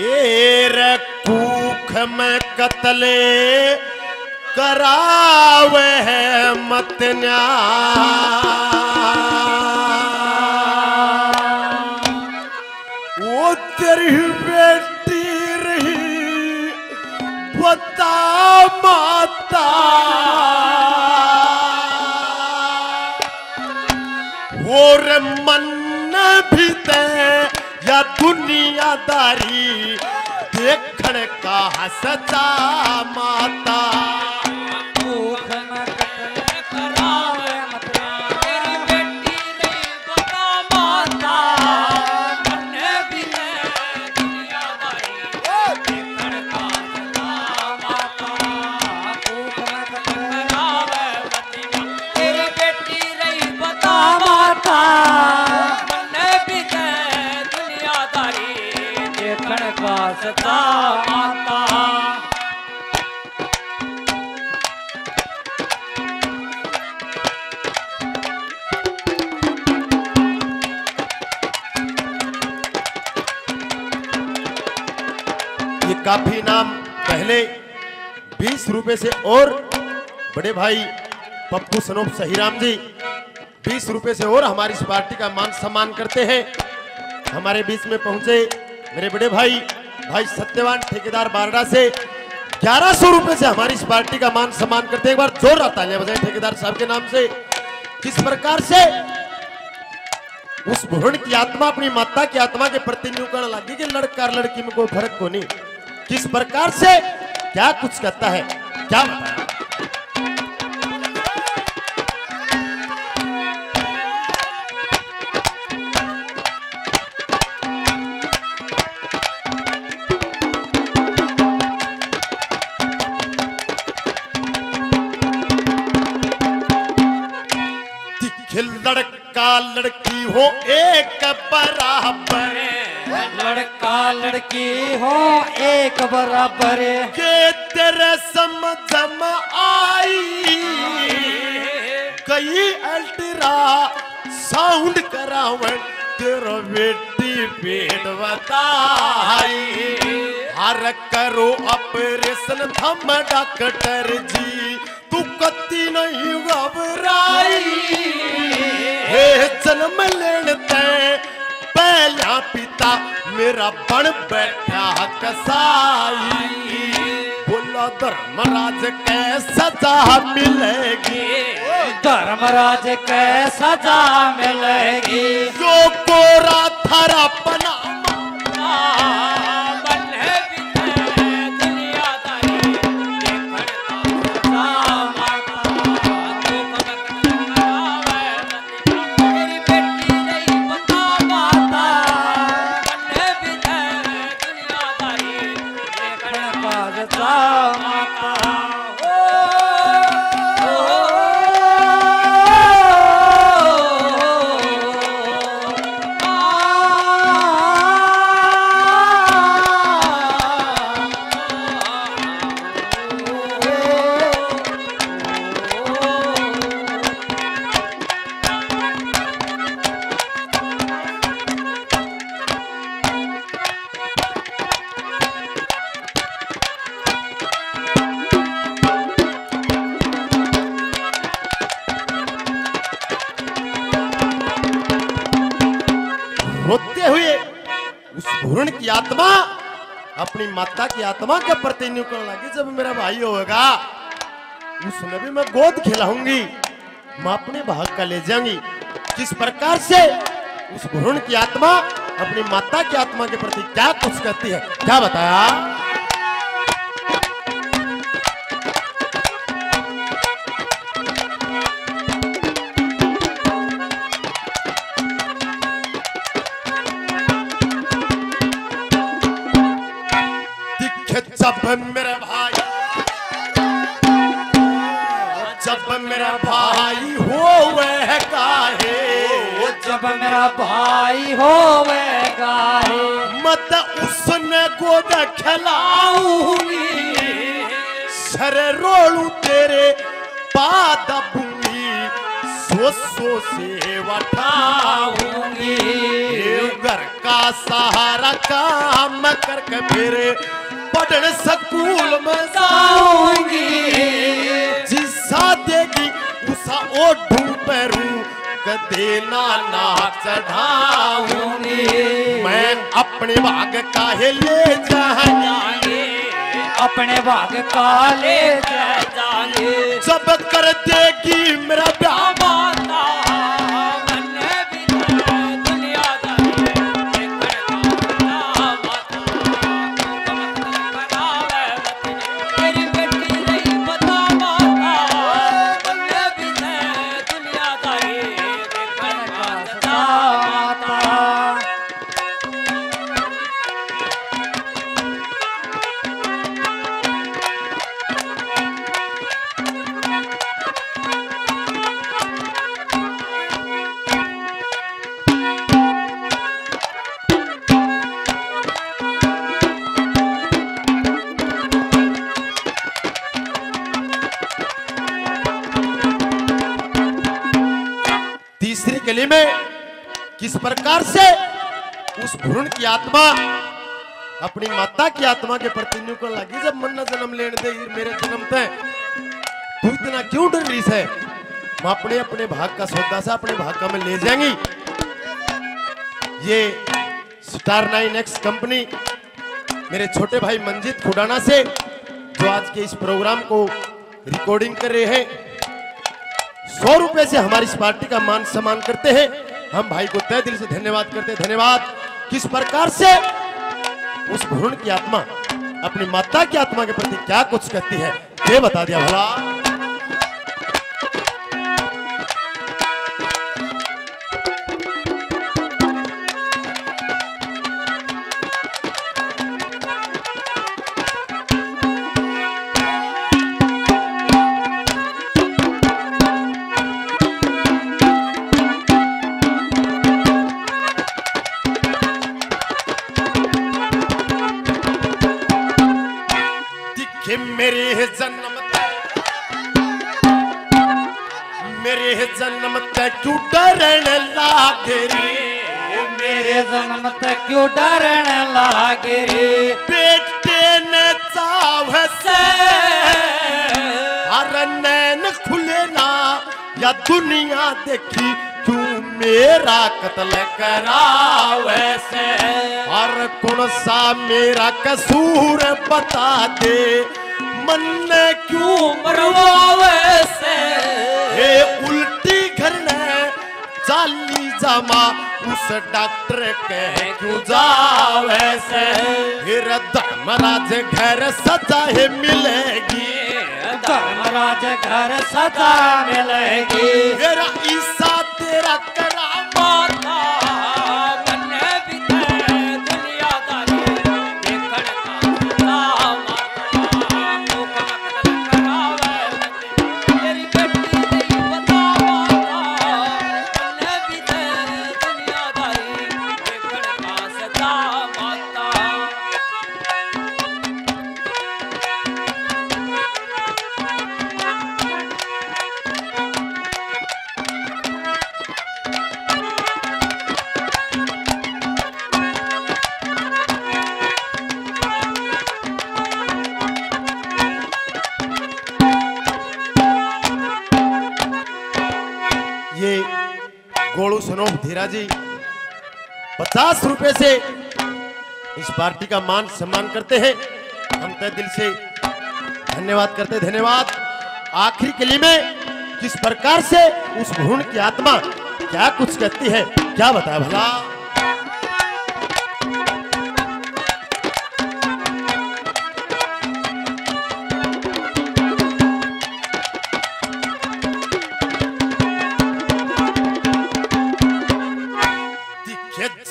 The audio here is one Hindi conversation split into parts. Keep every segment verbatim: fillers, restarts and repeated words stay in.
ये रखूख में कतले करावे है मतन्या वो तेरी बेटी रही पता माता और मन भी ते या दुनियादारी देखण का हसता माता काफी नाम पहले बीस रुपए से और बड़े भाई पप्पू सनोप सहीराम जी बीस रुपए से और हमारी इस पार्टी का मान सम्मान करते हैं। हमारे बीच में पहुंचे मेरे बड़े भाई भाई सत्यवान ठेकेदार बारडा से ग्यारह सौ रुपए से हमारी इस पार्टी का मान सम्मान करते हैं। एक बार जोर तालियां बजाएं ठेकेदार साहब के नाम से। किस प्रकार से उस भ्रूण की आत्मा अपनी माता की आत्मा के प्रति न्यूकरण लगी कि लड़का लड़की में कोई फर्क को नहीं, किस प्रकार से क्या कुछ करता है क्या बताया। लड़का लड़की हो एक बराबर लड़का लड़की हो एक बराबर के तेरे समझ में आई कई अल्ट्रा साउंड करावन तेरा बेटी पेट बताई हर करो ऑपरेशन थम डॉक्टर जी तू कत्ती नहीं घबराई जन्म लेने पहला पिता मेरा बन बैठा कसाई बोला धर्मराज के सजा मिलेगी धर्मराज के सजा मिलेगी जो कोरा थारा पना आत्मा अपनी माता की आत्मा के प्रति न्यूकरण लगी जब मेरा भाई होगा उसने भी मैं गोद खिलाऊंगी मैं अपने भाग का ले जाऊंगी। किस प्रकार से उस भ्रूण की आत्मा अपनी माता की आत्मा के प्रति क्या कुछ करती है क्या बताया। जब मेरा भाई जब मेरा भाई होवे गाहे जब मेरा भाई होवे गाहे मत उसने गोद खिलाऊंगी सर रोलू तेरे पाद पूंगी उसको से उठाऊंगी, घर का सहारा काम करके फिर पढ़ने स्कूल में जाऊंगी। जिसा देगी उसा ओढ़ू पेरू देना ना चढ़ाऊंगी। मैं अपने भाग का ले जाएंगे, अपने भाग का ले जाएंगे। सब कर देगी मेरा ब्याह माता, मैंने भी दुनिया तेरी बेटी नहीं पता माता, मैंने भी दुनिया माता। तीसरी कली में किस प्रकार से उस भ्रूण की आत्मा अपनी माता की आत्मा के प्रतिनिधि को लगी, जब मन न जन्म लेने दे मेरे जन्म थे तू इतना क्यों डर रही है। मैं अपने अपने भाग का सौदा सा अपने भाग का में ले जाएंगी। ये स्टार नाइन एक्स कंपनी मेरे छोटे भाई मंजीत खुडाना से जो आज के इस प्रोग्राम को रिकॉर्डिंग कर रहे हैं, सौ रुपए से हमारी इस पार्टी का मान सम्मान करते हैं। हम भाई को तय दिल से धन्यवाद करते हैं। धन्यवाद। किस प्रकार से उस भ्रूण की आत्मा अपनी माता की आत्मा के प्रति क्या कुछ कहती है ये बता दिया भला। मेरे जन्म मेरे जन्म तक क्यों डरण लागे रे, मेरे जन्म तक क्यों डरण लागे रे। बेटे ने चाव से हर नैन खुले ना या दुनिया देखी तू मेरा कत्ल करावे से। हर कौन सा मेरा कसूर बता दे, मन ने क्यों मरवावे से। हे उल्टी घर ने चाली जमा उस डॉक्टर के क्यों जावे से। फिर धर्मराज घर सजा है मिलेगी, धर्मराज घर सजा मिलेगी। फिर ईसा तेरा करा माता, गोलू सुनो धीरा जी पचास रुपए से इस पार्टी का मान सम्मान करते हैं। हम तय दिल से धन्यवाद करते हैं। धन्यवाद। आखिरी कली में किस प्रकार से उस भ्रूण की आत्मा क्या कुछ कहती है क्या बताया भला।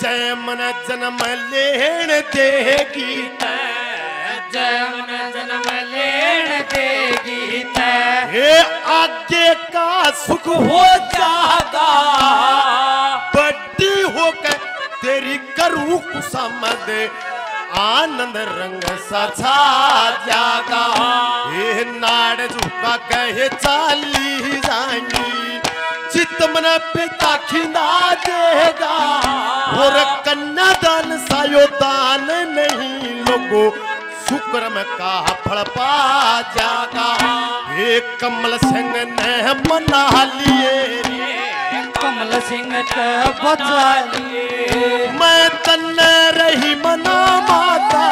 जय मन जन्म लेण देगी तय, जय मन जन्म लेण देगी तय। हे आगे का सुख हो जाता, बड्डी होकर तेरी करू कुसमद आनंद रंग सचा जागा। हे नाड़ झुका कहे चाली जाएंगी, चितमन पिता खिंदा देगा और कन्या दान सायो दान नहीं लोगो शुक्र में का फल पा जागा। एक कमल सिंह ने मना लिए कमल सिंह बचा लिए मैं तन्ने रही मना माता